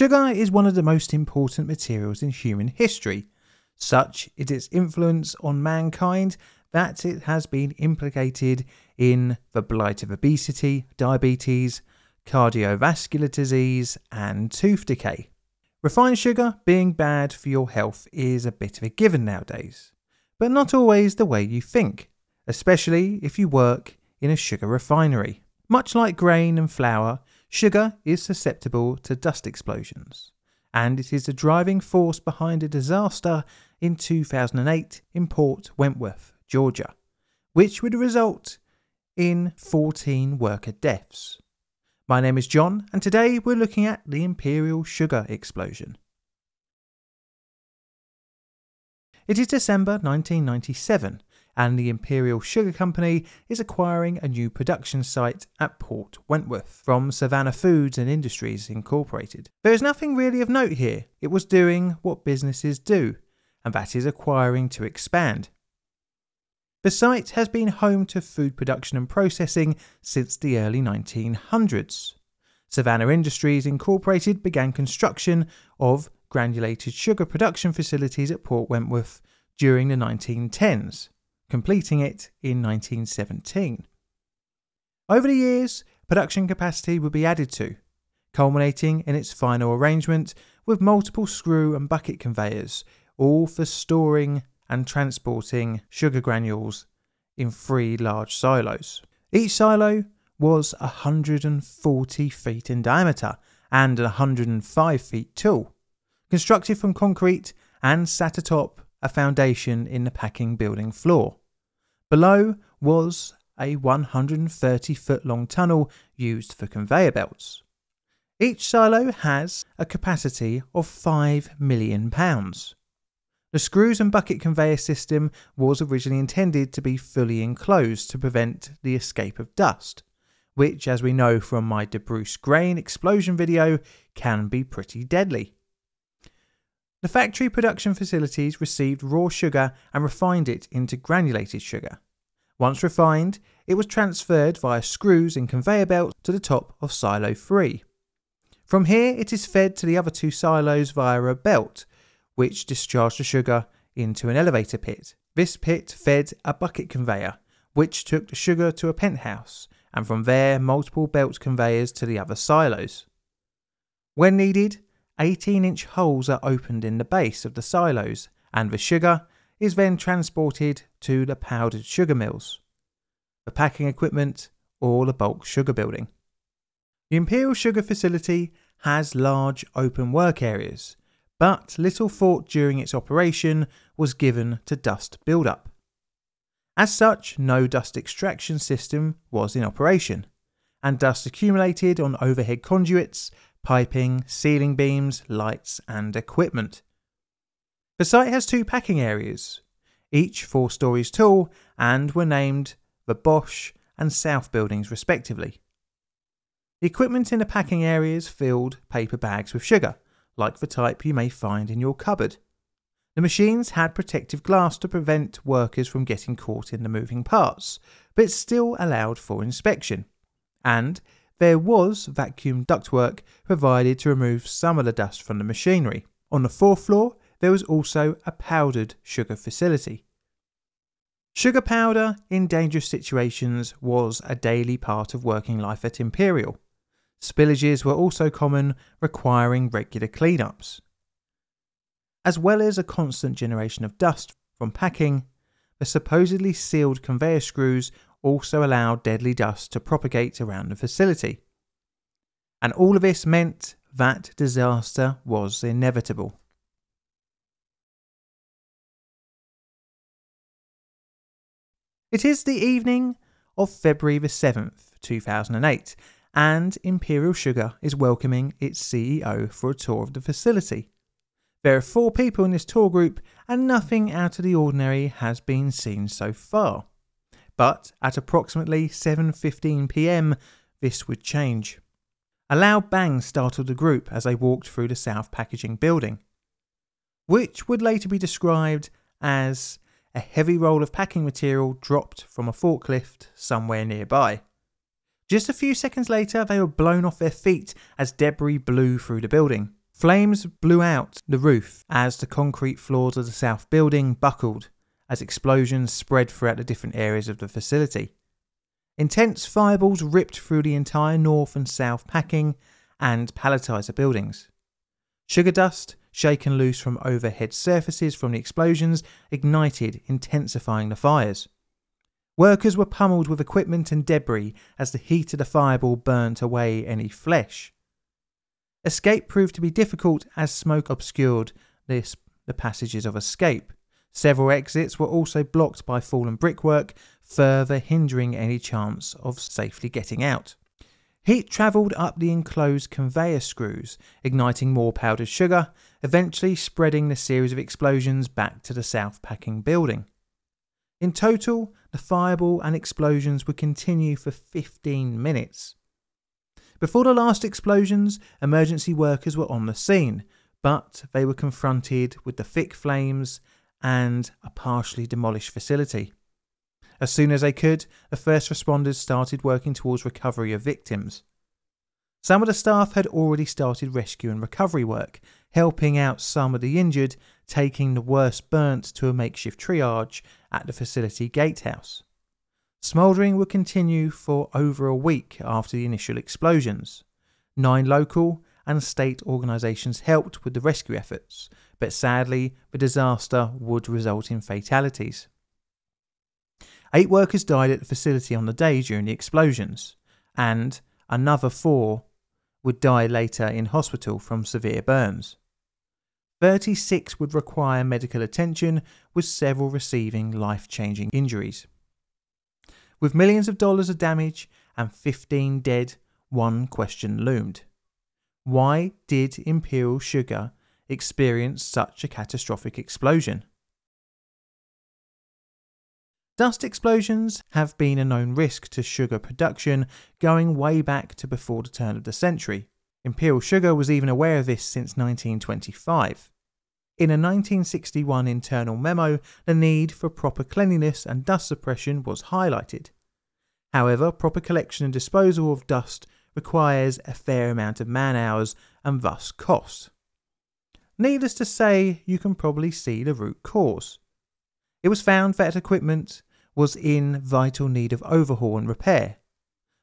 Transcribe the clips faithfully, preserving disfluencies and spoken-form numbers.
Sugar is one of the most important materials in human history. Such is its influence on mankind that it has been implicated in the blight of obesity, diabetes, cardiovascular disease, and tooth decay. Refined sugar being bad for your health is a bit of a given nowadays, but not always the way you think, especially if you work in a sugar refinery. Much like grain and flour, sugar is susceptible to dust explosions, and it is the driving force behind a disaster in two thousand eight in Port Wentworth, Georgia, which would result in fourteen worker deaths. My name is John, and today we're looking at the Imperial Sugar explosion. It is December nineteen ninety-seven, and the Imperial Sugar Company is acquiring a new production site at Port Wentworth from Savannah Foods and Industries Incorporated. There is nothing really of note here. It was doing what businesses do, and that is acquiring to expand. The site has been home to food production and processing since the early nineteen hundreds. Savannah Industries Incorporated began construction of granulated sugar production facilities at Port Wentworth during the nineteen tens, completing it in nineteen seventeen. Over the years, production capacity would be added to, culminating in its final arrangement with multiple screw and bucket conveyors, all for storing and transporting sugar granules in three large silos. Each silo was one hundred forty feet in diameter and one hundred five feet tall, constructed from concrete and sat atop a foundation in the packing building floor. Below was a one hundred thirty foot long tunnel used for conveyor belts. Each silo has a capacity of five million pounds. The screws and bucket conveyor system was originally intended to be fully enclosed to prevent the escape of dust, which, as we know from my DeBruce Grain explosion video, can be pretty deadly. The factory production facilities received raw sugar and refined it into granulated sugar. Once refined, it was transferred via screws and conveyor belts to the top of silo three. From here, it is fed to the other two silos via a belt, which discharged the sugar into an elevator pit. This pit fed a bucket conveyor, which took the sugar to a penthouse, and from there multiple belt conveyors to the other silos. When needed, eighteen inch holes are opened in the base of the silos, and the sugar is then transported to the powdered sugar mills, the packing equipment, or the bulk sugar building. The Imperial Sugar facility has large open work areas, but little thought during its operation was given to dust buildup. As such, no dust extraction system was in operation, and dust accumulated on overhead conduits, piping, ceiling beams, lights, and equipment. The site has two packing areas, each four stories tall, and were named the Bosch and South buildings respectively. The equipment in the packing areas filled paper bags with sugar, like the type you may find in your cupboard. The machines had protective glass to prevent workers from getting caught in the moving parts, but still allowed for inspection, and there was vacuum ductwork provided to remove some of the dust from the machinery. On the fourth floor, there was also a powdered sugar facility. Sugar powder in dangerous situations was a daily part of working life at Imperial. Spillages were also common, requiring regular cleanups. As well as a constant generation of dust from packing, the supposedly sealed conveyor screws also allowed deadly dust to propagate around the facility. And all of this meant that disaster was inevitable. It is the evening of February the seventh, two thousand eight, and Imperial Sugar is welcoming its C E O for a tour of the facility. There are four people in this tour group, and nothing out of the ordinary has been seen so far. But at approximately seven fifteen p m, this would change. A loud bang startled the group as they walked through the South Packaging building, which would later be described as a heavy roll of packing material dropped from a forklift somewhere nearby. Just a few seconds later, they were blown off their feet as debris blew through the building, Flames blew out the roof as the concrete floors of the south building buckled as explosions spread throughout the different areas of the facility. Intense fireballs ripped through the entire north and south packing and palletizer buildings. Sugar dust, shaken loose from overhead surfaces from the explosions, ignited, intensifying the fires. Workers were pummeled with equipment and debris as the heat of the fireball burnt away any flesh. Escape proved to be difficult as smoke obscured this, the passages of escape. Several exits were also blocked by fallen brickwork, further hindering any chance of safely getting out. Heat travelled up the enclosed conveyor screws, igniting more powdered sugar, eventually spreading the series of explosions back to the south packing building. In total, the fireball and explosions would continue for fifteen minutes. Before the last explosions, emergency workers were on the scene, but they were confronted with the thick flames and a partially demolished facility. As soon as they could, the first responders started working towards recovery of victims. Some of the staff had already started rescue and recovery work, helping out some of the injured, taking the worst burnt to a makeshift triage at the facility gatehouse. Smouldering would continue for over a week after the initial explosions. Nine local and state organisations helped with the rescue efforts, but sadly, the disaster would result in fatalities. Eight workers died at the facility on the day during the explosions, and another four would die later in hospital from severe burns. thirty-six would require medical attention, with several receiving life-changing injuries. With millions of dollars of damage and fifteen dead, one question loomed. Why did Imperial Sugar experience such a catastrophic explosion? Dust explosions have been a known risk to sugar production going way back to before the turn of the century. Imperial Sugar was even aware of this since nineteen twenty-five. In a nineteen sixty-one internal memo, the need for proper cleanliness and dust suppression was highlighted. However, proper collection and disposal of dust requires a fair amount of man-hours and thus cost. Needless to say, you can probably see the root cause. It was found that equipment was in vital need of overhaul and repair.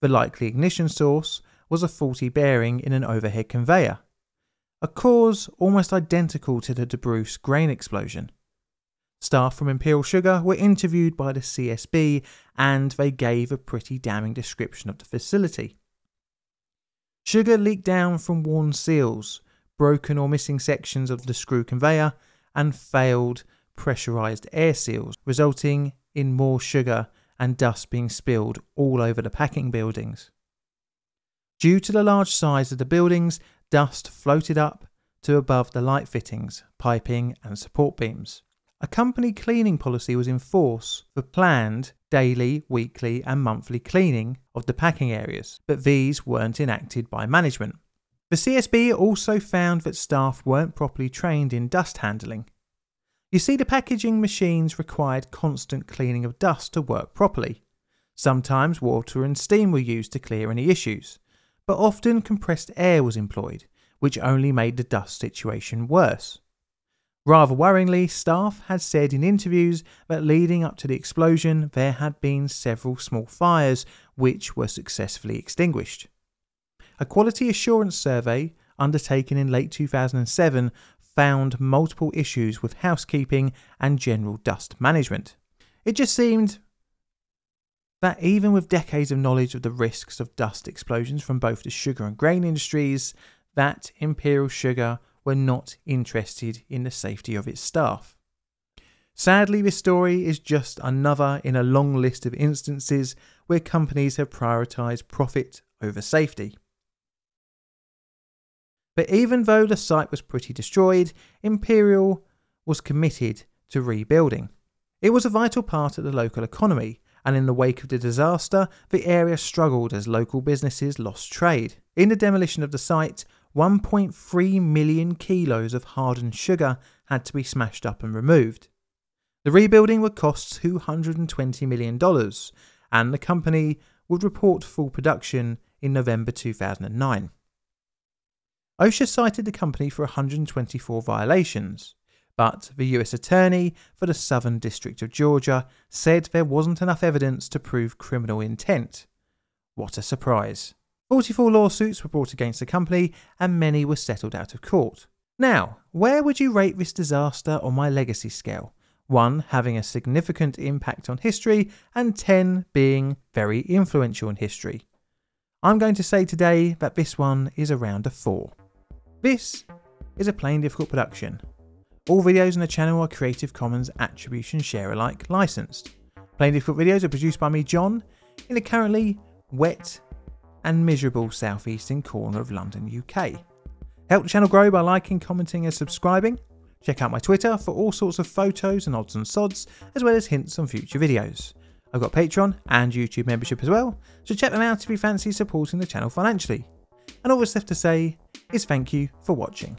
The likely ignition source was a faulty bearing in an overhead conveyor, a cause almost identical to the DeBruce Grain explosion. Staff from Imperial Sugar were interviewed by the C S B and they gave a pretty damning description of the facility. Sugar leaked down from worn seals, broken or missing sections of the screw conveyor and failed pressurised air seals, resulting in more sugar and dust being spilled all over the packing buildings. Due to the large size of the buildings, dust floated up to above the light fittings, piping and support beams. A company cleaning policy was in force for planned daily, weekly and monthly cleaning of the packing areas, but these weren't enacted by management. The C S B also found that staff weren't properly trained in dust handling. You see, the packaging machines required constant cleaning of dust to work properly. Sometimes water and steam were used to clear any issues, but often compressed air was employed, which only made the dust situation worse. Rather worryingly, staff had said in interviews that leading up to the explosion there had been several small fires which were successfully extinguished. A quality assurance survey undertaken in late two thousand seven found multiple issues with housekeeping and general dust management. It just seemed that even with decades of knowledge of the risks of dust explosions from both the sugar and grain industries, that Imperial Sugar were not interested in the safety of its staff. Sadly, this story is just another in a long list of instances where companies have prioritised profit over safety. But even though the site was pretty destroyed, Imperial was committed to rebuilding. It was a vital part of the local economy, and in the wake of the disaster, the area struggled as local businesses lost trade. In the demolition of the site, one point three million kilos of hardened sugar had to be smashed up and removed. The rebuilding would cost two hundred twenty million dollars, and the company would report full production in November two thousand nine. OSHA cited the company for one hundred twenty-four violations, but the U S Attorney for the Southern District of Georgia said there wasn't enough evidence to prove criminal intent. What a surprise. forty-four lawsuits were brought against the company and many were settled out of court. Now, where would you rate this disaster on my legacy scale? one having a significant impact on history, and ten being very influential in history. I'm going to say today that this one is around a four. This is a Plain Difficult production. All videos on the channel are Creative Commons Attribution Share Alike licensed. Plain Difficult videos are produced by me, John, in the currently wet and miserable southeastern corner of London, U K. Help the channel grow by liking, commenting and subscribing. Check out my Twitter for all sorts of photos and odds and sods, as well as hints on future videos. I've got Patreon and YouTube membership as well, so check them out if you fancy supporting the channel financially. And all that's left to say is thank you for watching.